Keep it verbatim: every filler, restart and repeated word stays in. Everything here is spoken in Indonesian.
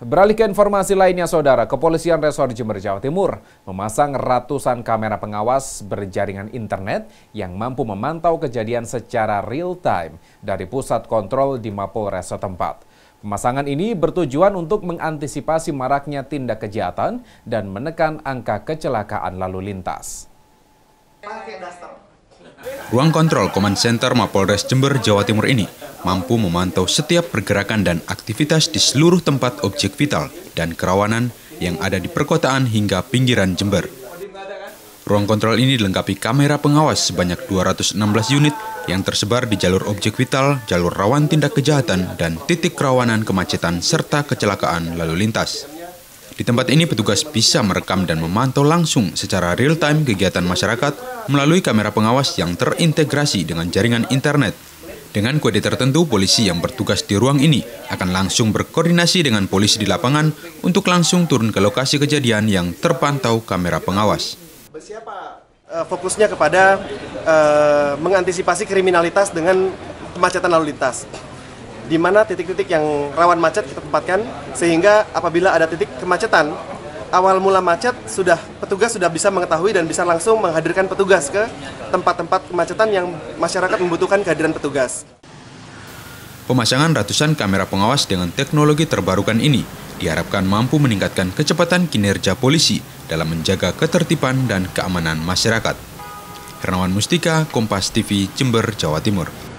Beralih ke informasi lainnya, Saudara, Kepolisian Resor Jember, Jawa Timur memasang ratusan kamera pengawas berjaringan internet yang mampu memantau kejadian secara real-time dari pusat kontrol di Mapolres setempat. Pemasangan ini bertujuan untuk mengantisipasi maraknya tindak kejahatan dan menekan angka kecelakaan lalu lintas. Ruang kontrol Command Center Mapolres Jember, Jawa Timur ini mampu memantau setiap pergerakan dan aktivitas di seluruh tempat objek vital dan kerawanan yang ada di perkotaan hingga pinggiran Jember. Ruang kontrol ini dilengkapi kamera pengawas sebanyak dua ratus enam belas unit yang tersebar di jalur objek vital, jalur rawan tindak kejahatan, dan titik kerawanan kemacetan serta kecelakaan lalu lintas. Di tempat ini petugas bisa merekam dan memantau langsung secara real-time kegiatan masyarakat melalui kamera pengawas yang terintegrasi dengan jaringan internet. Dengan kode tertentu, polisi yang bertugas di ruang ini akan langsung berkoordinasi dengan polisi di lapangan untuk langsung turun ke lokasi kejadian yang terpantau kamera pengawas. Fokusnya kepada uh, mengantisipasi kriminalitas dengan kemacetan lalu lintas, di mana titik-titik yang rawan macet kita tempatkan, sehingga apabila ada titik kemacetan, awal mula macet, sudah petugas sudah bisa mengetahui dan bisa langsung menghadirkan petugas ke tempat-tempat kemacetan yang masyarakat membutuhkan kehadiran petugas. Pemasangan ratusan kamera pengawas dengan teknologi terbarukan ini diharapkan mampu meningkatkan kecepatan kinerja polisi dalam menjaga ketertiban dan keamanan masyarakat. Hernawan Mustika, Kompas T V Jember, Jawa Timur.